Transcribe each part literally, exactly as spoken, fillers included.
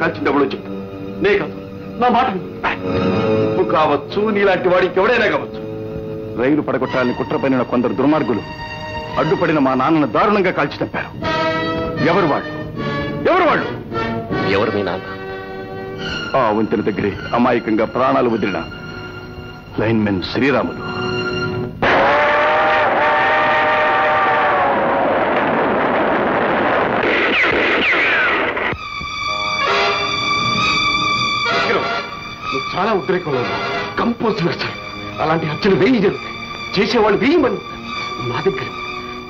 కాల్చిందవలొచ్చు నే కాదు నా మాట నువ్వు కావచ్చు నీలాంటి వాడికి ఎవడైనా కావచ్చు రైలు పడగొట్టాలని కుట్రపైన కొందరు దుర్మార్గులు అడ్డుపడిన మా నాన్నను దారుణంగా కాల్చి చంపారు ఎవరు వాళ్ళు ఎవరు వాళ్ళు ఎవరు మీ నాన్న ఆ వంతెన దగ్గరే అమాయకంగా ప్రాణాలు వదిలిన లైన్మెన్ శ్రీరాములు చాలా ఉద్రేకంలో కంపోజ్ వచ్చాయి అలాంటి హత్యలు వేయి జరుగుతాయి చేసేవాళ్ళు వేయి మంది నా దగ్గర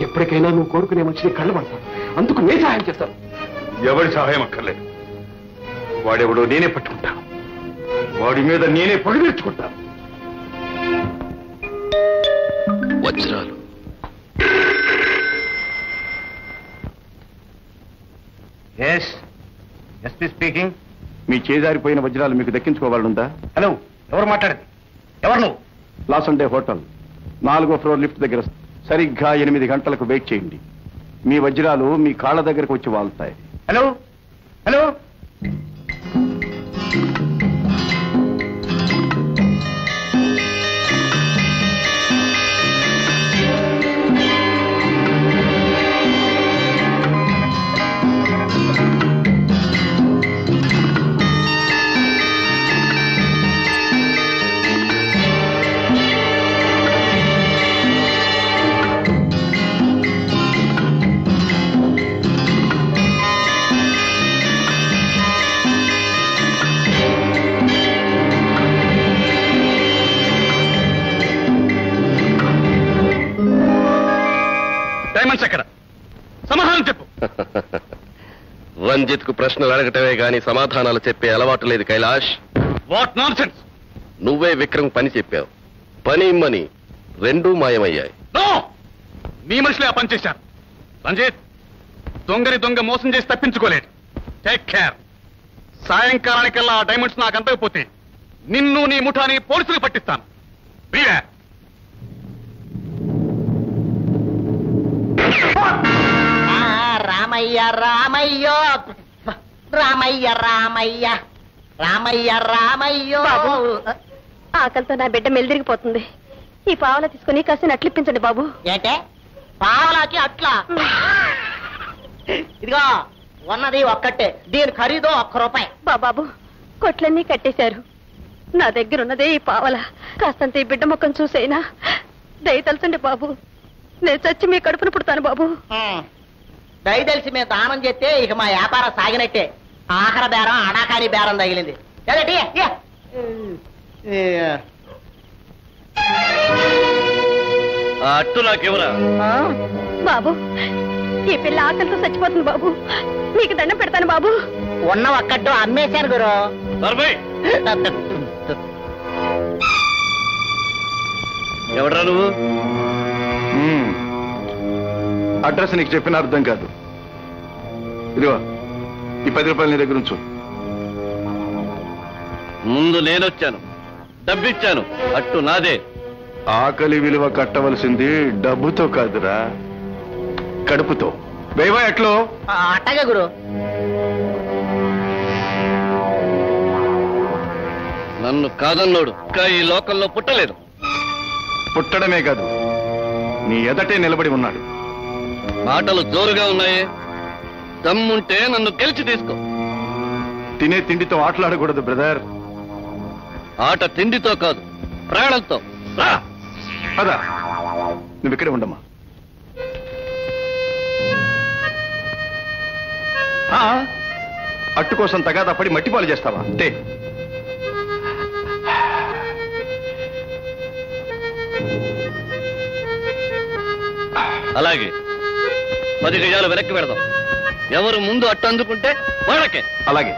ఎప్పటికైనా నువ్వు కోరుకునే మంచిది కళ్ళు పడతాను అందుకు నేను సహాయం చేస్తాను ఎవరి సహాయం అక్కర్లేదు వాడెవడో నేనే పట్టుకుంటాను వాడి మీద నేనే పగ తీర్చుకుంటాను వజ్రాలు ఎస్పీ స్పీకింగ్ మీ చేజారిపోయిన వజ్రాలు మీకు దక్కించుకోవాలనుందా హలో ఎవరు మాట్లాడేది ఎవరు నువ్వు లాసండే హోటల్ నాలుగో ఫ్లోర్ లిఫ్ట్ దగ్గర సరిగ్గా ఎనిమిది గంటలకు వెయిట్ చేయండి మీ వజ్రాలు మీ కాళ్ళ దగ్గరకు వచ్చి వాళ్తాయి హలో హలో రంజిత్ కు ప్రశ్నలు అడగటమే గాని సమాధానాలు చెప్పే అలవాటు లేదు కైలాష్ వాట్ నాన్సెన్స్ నువ్వే విక్రమ్ పని చెప్పావు పని ఇమ్మని రెండూ మాయమయ్యాయి నీ మనుషులే ఆ పని చేశారు రంజిత్ దొంగని దొంగ మోసం చేసి తప్పించుకోలేడు టేక్ కేర్ సాయంకాలానికల్లా ఆ డైమండ్స్ నాకు అంతకపోతే నిన్ను నీ ముఠాని పోలీసులు పట్టిస్తాను రామయ్య రామయ్యో రామయ్య రామయ్య రామయ్య రామయ్యో ఆకలితో నా బిడ్డ మెల్దిరిగిపోతుంది ఈ పావలా తీసుకుని కాసిన అట్లిప్పించండి బాబు ఏంటే పావలాకి అట్లా ఇదిగో ఉన్నది ఒక్కటే దీని ఖరీదు ఒక్క రూపాయి బాబాబు కొట్లన్నీ కట్టేశారు నా దగ్గర ఉన్నదే ఈ పావలా కాస్తంత ఈ బిడ్డ ముఖం చూసైనా దయ తలుచండి బాబు నేను చచ్చి మీ కడుపును పుడతాను బాబు దయదలిసి మేము దానం చేస్తే ఇక మా వ్యాపారం సాగినట్టే ఆహార బేరం అనాకారి బేరం తగిలింది బాబు ఈ పిల్ల ఆకలితో చచ్చిపోతుంది బాబు మీకు దండం పెడతాను బాబు ఉన్న ఒక్కట్టు అమ్మేశారు గురు ఎవడ్రా నువ్వు అడ్రస్ నీకు చెప్పిన అర్థం కాదు ఇదిగో ఈ పది రూపాయలు నీ దగ్గర ఉంచు ముందు నేనొచ్చాను డబ్బిచ్చాను అట్టు నాదే ఆకలి విలువ కట్టవలసింది డబ్బుతో కాదురా కడుపుతో బైబా ఎట్లో అట్టగా గురు నన్ను కాదన్నోడు ఇంకా ఈ లోకంలో పుట్టలేదు పుట్టడమే కాదు నీ ఎదటే నిలబడి ఉన్నాడు మాటలు జోరుగా ఉన్నాయి దమ్ముంటే నన్ను గెలిచి తీసుకో తినే తిండితో ఆటలాడకూడదు బ్రదర్ ఆట తిండితో కాదు ప్రాణంతో అదా నువ్వు ఇక్కడే ఉండమ్మా అట్టు కోసం తగాదా పడి మట్టిపాలు చేస్తావా అంటే అలాగే పది గజాలు వెనక్కి పెడదాం ఎవరు ముందు అట్టు అందుకుంటే వాళ్ళకే అలాగే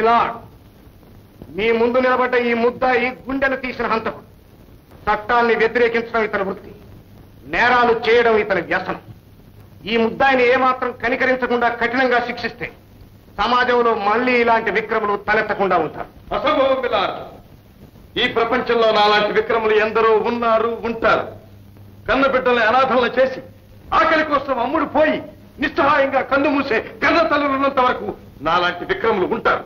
ఇలాడ్ మీ ముందు నిలబడ్డ ఈ ముద్దాయి గుండెలు తీసిన హంతకుడు. చట్టాన్ని వ్యతిరేకించడం ఇతని వృత్తి, నేరాలు చేయడం ఇతని వ్యసనం. ఈ ముద్దాయిని ఏమాత్రం కనికరించకుండా కఠినంగా శిక్షిస్తే సమాజంలో మళ్లీ ఇలాంటి విక్రములు తలెత్తకుండా ఉంటారు. అసంభవం ఇలాడ్. ఈ ప్రపంచంలో నాలాంటి విక్రములు ఎందరో ఉన్నారు, ఉంటారు. కన్న బిడ్డల్ని అనాథలను చేసి ఆకలి కోసం అమ్ముడు పోయి నిస్సహాయంగా కన్ను మూసే కన్న తల్లులు ఉన్నంత వరకు నాలాంటి విక్రములు ఉంటారు.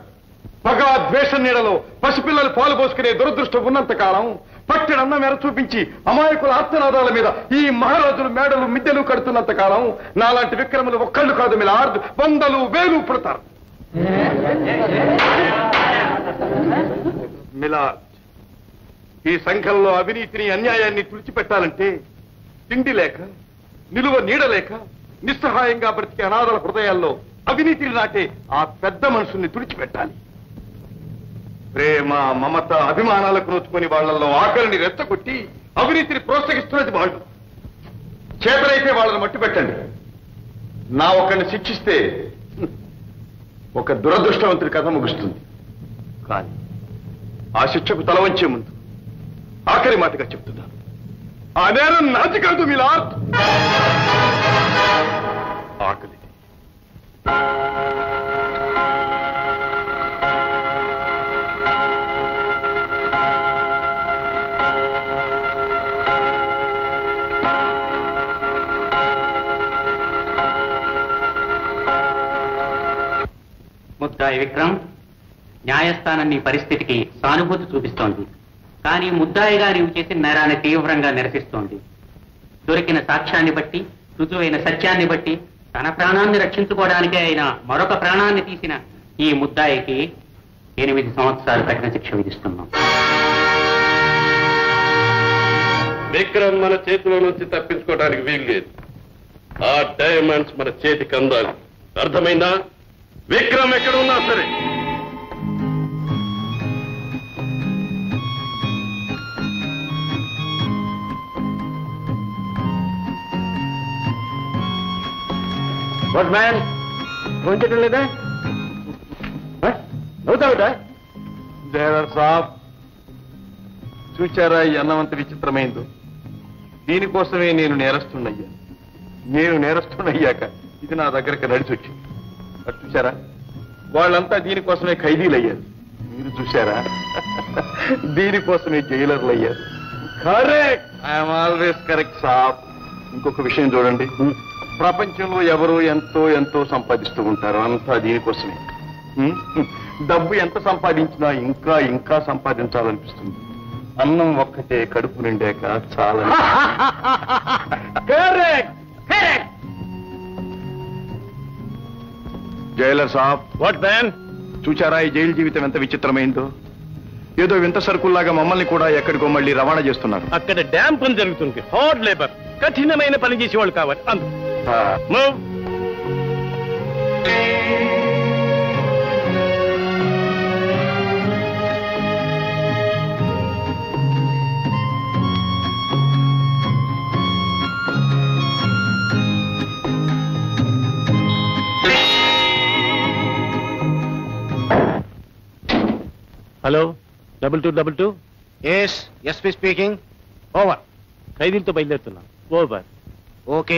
పగ ద్వేషం నీడలో పసిపిల్లలు పాలు పోసుకునే దురదృష్టం ఉన్నంత కాలం పట్టెడన్న మేర చూపించి అమాయకుల ఆత్మనాదాల మీద ఈ మహారాజులు మేడలు మిద్దెలు కడుతున్నంత కాలం నాలాంటి విక్రములు ఒక్కళ్ళు కాదు మీద ఆరు వందలు వేలు పుడతారు. ఈ సంఘంలో అవినీతిని అన్యాయాన్ని తుడిచిపెట్టాలంటే తిండి లేక నిలువ నీడలేక నిస్సహాయంగా బ్రతికే అనాథల హృదయాల్లో అవినీతిని నాటే ఆ పెద్ద మనుషుల్ని తుడిచిపెట్టాలి. ప్రేమ మమత అభిమానాలకు నోచుకొని వాళ్లలో ఆకలిని రెచ్చగొట్టి అవినీతిని ప్రోత్సహిస్తున్నది వాళ్ళు. చేతనైతే వాళ్ళని మట్టి పెట్టండి. నా ఒకరిని శిక్షిస్తే ఒక దురదృష్టవంతుడి కథ ముగుస్తుంది. కానీ ఆ శిక్షకు తల వంచే ముందు ఆఖరి మాటగా చెప్తున్నాను, ఆ నేరం నాది కాదు మిలాద్, ఆకలి. ముద్దాయి విక్రమ్, న్యాయస్థానం నీ పరిస్థితికి సానుభూతి చూపిస్తోంది. కానీ ముద్దాయి గారు చేసిన నేరాన్ని తీవ్రంగా నిరసిస్తోంది. దొరికిన సాక్ష్యాన్ని బట్టి, రుజువైన సత్యాన్ని బట్టి తన ప్రాణాన్ని రక్షించుకోవడానికే అయినా మరొక ప్రాణాన్ని తీసిన ఈ ముద్దాయికి ఎనిమిది సంవత్సరాలు కఠిన శిక్ష విధిస్తున్నాం. విక్రమ్ మన చేతిలో నుంచి తప్పించుకోవడానికి వీల్లేదు. ఆ డైమండ్స్ మన చేతికి అందాలి. అర్థమైందా? విక్రమ్ ఎక్కడ ఉన్నా సరే. వాట్ మ్యాన్, భోంచడం లేదా? నవ్వుతావుట జైలర్ సాబ్, చూచారా ఈ అన్నమంత విచిత్రమైందో? దీనికోసమే నేను నేరస్తున్నయ్యా. నేను నేరస్తున్నయ్యాక ఇది నా దగ్గరికి నడిచొచ్చింది. అది చూశారా? వాళ్ళంతా దీనికోసమే ఖైదీలయ్యారు. మీరు చూశారా? దీనికోసమే జైలర్లు అయ్యారు. కరెక్ట్, ఐఎమ్ ఆల్వేస్ కరెక్ట్ సాబ్. ఇంకొక విషయం చూడండి, ప్రపంచంలో ఎవరు ఎంతో ఎంతో సంపాదిస్తూ ఉంటారు, అంతా దీనికోసమే. డబ్బు ఎంత సంపాదించినా ఇంకా ఇంకా సంపాదించాలనిపిస్తుంది. అన్నం ఒక్కటే కడుపు నిండాక చాలా. జైలర్ సాబ్, వాట్ మ్యాన్, చూచారా ఈ జైలు జీవితం ఎంత విచిత్రమైందో? ఏదో వింత సరుకుల్లాగా మమ్మల్ని కూడా ఎక్కడికో మళ్ళీ రవాణా చేస్తున్నారు. అక్కడ డ్యామ్ పని జరుగుతుంది, హార్డ్ లేబర్, కఠినమైన పని చేసేవాళ్ళు కావాలి. Move. Hello, double two double two. Yes, yes, we speaking. Over. Kaidil to bailey thunna. Over. Okay.